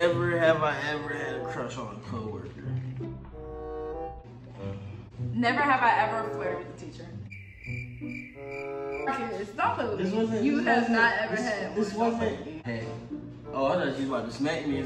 Ever have I ever had a crush on a coworker? Never have I ever flirted with a teacher. Stop it. You have not ever had. This wasn't. Hey. Oh, I thought you was about to smack me.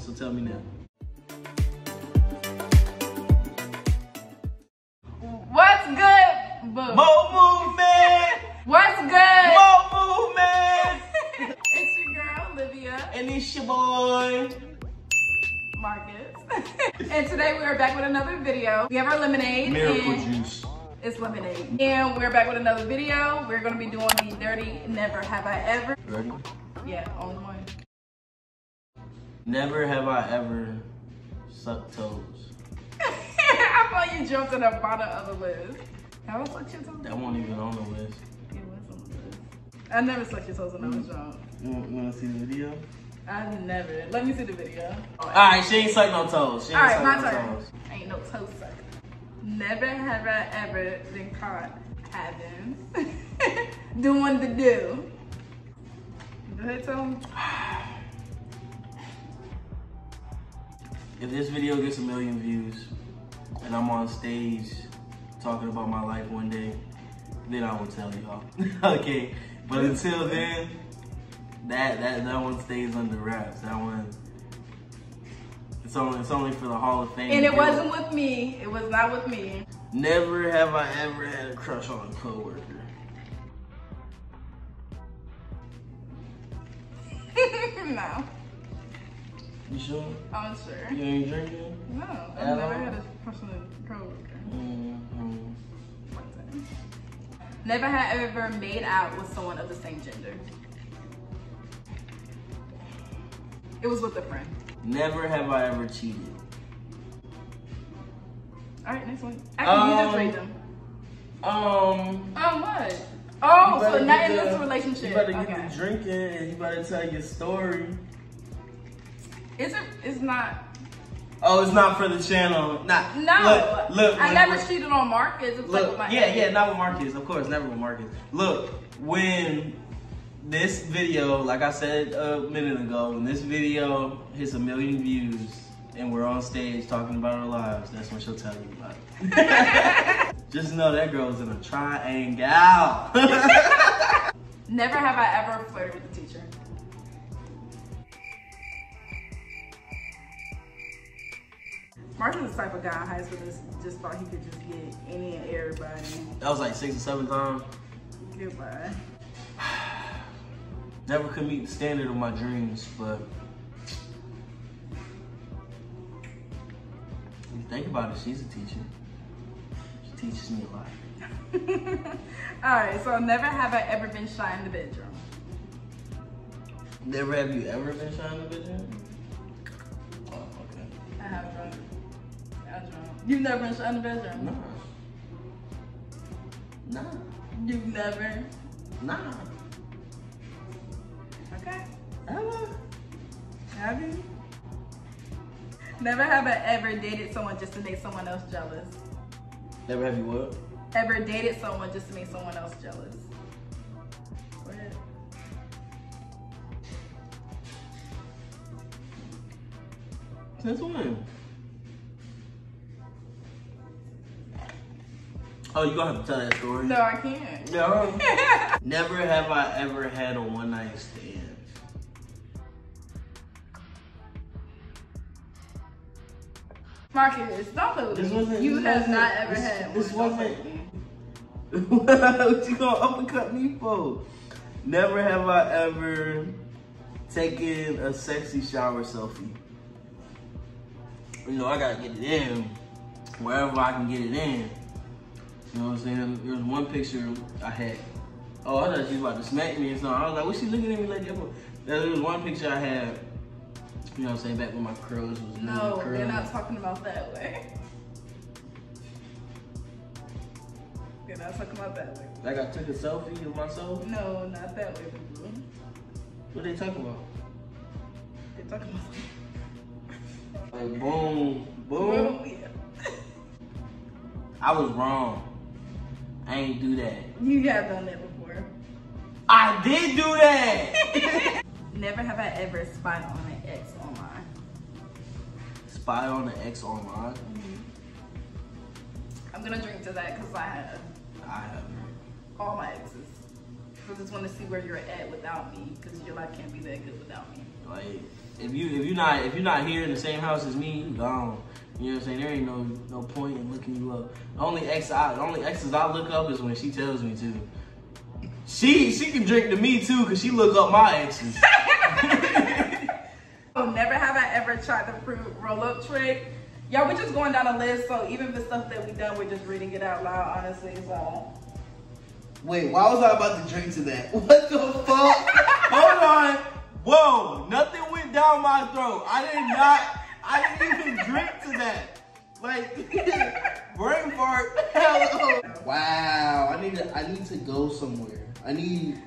So tell me now. What's good? Mo Movement! What's good? Mo Movement! It's your girl, Olivia. And it's your boy, Marcus. And today we are back with another video. We have our lemonade. Miracle juice. It's lemonade. And we're back with another video. We're gonna be doing the dirty never have I ever. Ready? Yeah, only one. Never have I ever sucked toes. I thought you jumped on the bottom of the list. Have I sucked your toes? That wasn't even on the list. It was on the list. I never sucked your toes on another job. You wanna see the video? I never. Let me see the video. Alright, she ain't sucked no toes. Alright, my turn. Ain't no toe suck. Never have I ever been caught having doing the do. Go ahead, Tom. If this video gets a million views and I'm on stage talking about my life one day, then I will tell y'all. Okay, but until then, that one stays under wraps. That one. It's only for the Hall of Fame. And it wasn't with me. It was not with me. Never have I ever had a crush on a coworker. No. You sure? I'm sure. You ain't drinking? No, I've never had a crush on a coworker. Mm-hmm. One time. Never have I ever made out with someone of the same gender. It was with a friend. Never have I ever cheated. All right, next one. Actually, you just read them. What? Oh, so not in this relationship. You better get to drinking and you better tell your story. It's not. Oh, it's not for the channel. Nah. No. Look. I never cheated on Marcus. It's like with my ex. Yeah, not with Marcus. Of course, never with Marcus. Look, when this video, like I said a minute ago, when this video hits a million views and we're on stage talking about our lives, that's when she'll tell you about it. Just know that girl's in a triangle. Never have I ever flirted with a teacher. Marcus is the type of guy in high school that just thought he could just get any and everybody. That was like 6 or 7 times. Goodbye. Never could meet the standard of my dreams, but when you think about it, she's a teacher. She teaches me a lot. Alright, so never have I ever been shy in the bedroom. Never have you ever been shy in the bedroom? Oh, okay. I have drunk. I've drunk. You've never been shy in the bedroom? No. No. You've never? No. Okay. Hello. Have you? Never have I ever dated someone just to make someone else jealous. Never have you what? Ever dated someone just to make someone else jealous. What? Since when? Oh, you gonna have to tell that story? No, I can't. No. Never have I ever had a one-night stand. Marcus, don't look. You have not ever had. This wasn't. What you gonna uppercut me for? Never have I ever taken a sexy shower selfie. You know I gotta get it in wherever I can get it in. You know what I'm saying? There was one picture I had. Oh, I thought she was about to smack me or something. I was like, "What she looking at me like that?" There was one picture I had. You know what I'm saying? Back when my curls was new. No, we're not talking about that way. We're not talking about that way. Like I took a selfie with myself? No, not that way. People. What are they talking about? They talking about. Like boom, boom. Yeah. I was wrong. I ain't do that. You have done that before. I did do that. Never have I ever spied on an ex online. Spy on an ex online? Mm-hmm. I'm gonna drink to that because I have. I have. All my exes. I just want to see where you're at without me, because your life can't be that good without me. Like, if you're not here in the same house as me, you gone. You know what I'm saying? There ain't no point in looking you up. The only exes I look up is when she tells me to. She can drink to me too, cause she look up my exes. Oh, never have I ever tried the fruit roll-up trick. Y'all, we're just going down a list, so even the stuff that we done, we're just reading it out loud, honestly. So. Wait, why was I about to drink to that? What the fuck? Hold on. Whoa, nothing went down my throat. I didn't even drink to that. Like, brain fart. Hello. Wow, I need to go somewhere. I need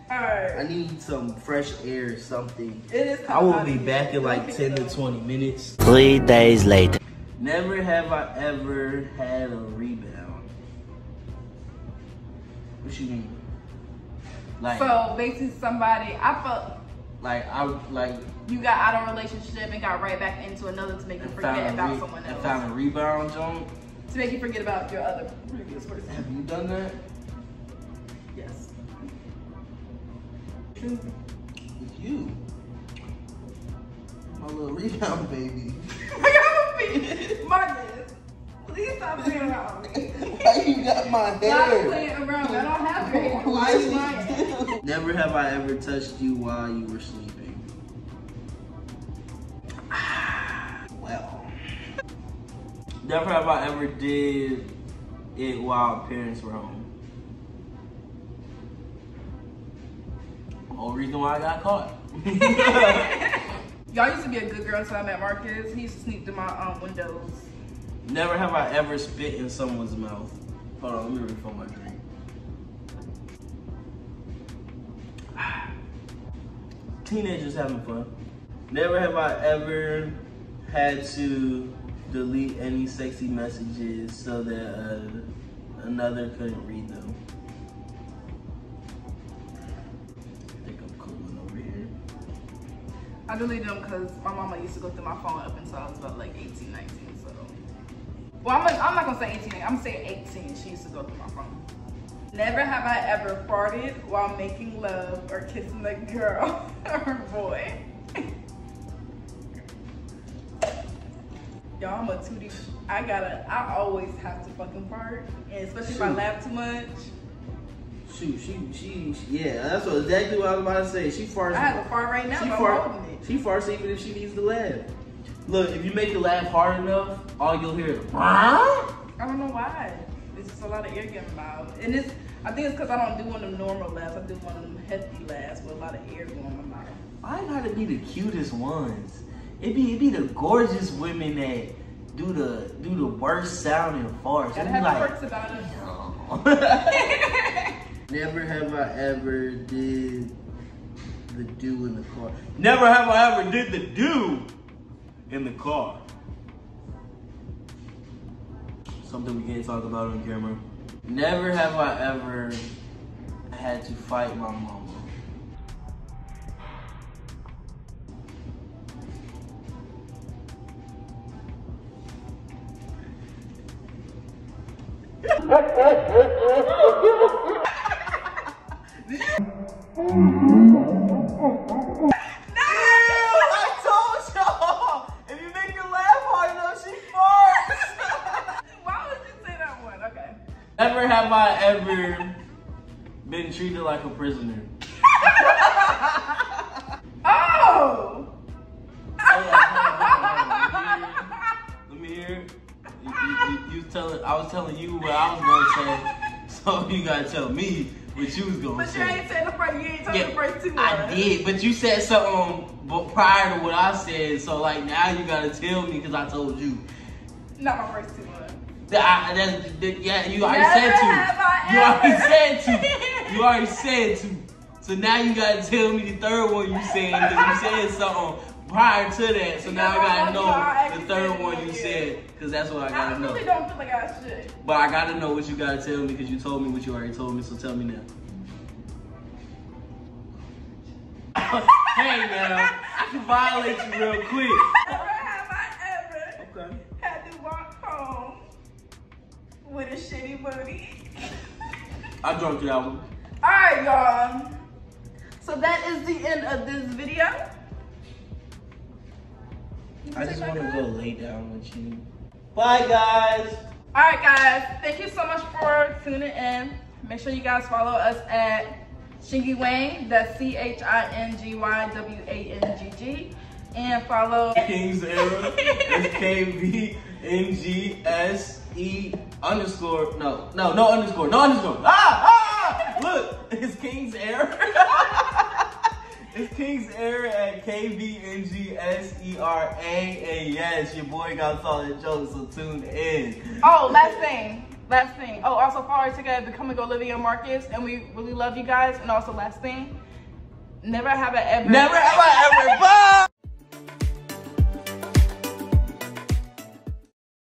some fresh air or something. I will be back in like 10 to 20 minutes. 3 days later. Never have I ever had a rebound. What you mean? Like, so basically somebody, I felt like you got out of a relationship and got right back into another to make you forget about someone else. I found a rebound joint to make you forget about your other previous person. Have you done that? Yes. True. With you, my little rebound baby. I gotta be Marcus. Please stop playing around me. Why you got my hair? Stop playing around me. I don't have your hair. Why is my hair? Never have I ever touched you while you were sleeping. Well. Never have I ever did it while parents were home. The whole reason why I got caught. Y'all used to be a good girl until I met Marcus. He used to sneak through my windows. Never have I ever spit in someone's mouth. Hold on, let me refill my drink. Teenagers having fun. Never have I ever had to delete any sexy messages so that another couldn't read them. I think I'm cooling over here. I deleted them because my mama used to go through my phone up until I was about like 18, 19. Well, I'm not gonna say 18, I'm saying 18. She used to go through my phone. Never have I ever farted while making love or kissing a girl or boy. Y'all, I'm a 2D. I always have to fucking fart, and especially if I laugh too much. Shoot, yeah, that's exactly what I was about to say. She farts. I have a fart right now, I'm holding it. She farts even if she needs to laugh. Look, if you make it laugh hard enough, all you'll hear is I don't know why. It's just a lot of air getting loud. And I think it's because I don't do one of them normal laughs. I do one of them hefty laughs with a lot of air going in my mouth. I gotta be the cutest ones. It be the gorgeous women that do the worst sounding farts. Gotta have like, farts about it. No. Never have I ever did the do in the car. Never have I ever did the do in the car. Something we can't talk about on camera. Never have I ever had to fight my mama. Never have I ever been treated like a prisoner. Oh! Let me hear. You tell it. I was telling you what I was gonna say, so you gotta tell me what you was gonna say. But you ain't said the first. You ain't told the first 2 words. I did, but you said something prior to what I said. So like now you gotta tell me because I told you. Not my first 2 words. Yeah, you already said to. You already said to. So now you gotta tell me the 3rd one you said, because you said something prior to that. So now I gotta know the 3rd one you said, because that's what I gotta know. I really don't feel like I should. But I gotta know what you gotta tell me, because you told me what you already told me. So tell me now. Hey now, I can violate you real quick. Never have I ever had to walk home with a shitty booty. I drunk you out. All right, y'all. So that is the end of this video. I just want to go lay down with you. Bye, guys. All right, guys. Thank you so much for tuning in. Make sure you guys follow us at Chingy Wang. That's ChingyWangg. And follow Kings Era. KVNGSE_ no underscore. No underscore. Look, it's Kings Era. It's Kings Era at KVNGSERA. And yes, your boy got solid jokes, so tune in. Oh, last thing. Oh, also follow our ticket at Becoming Olivia and Marcus. And we really love you guys. And also, last thing, never have I ever. Never have I ever. Bye.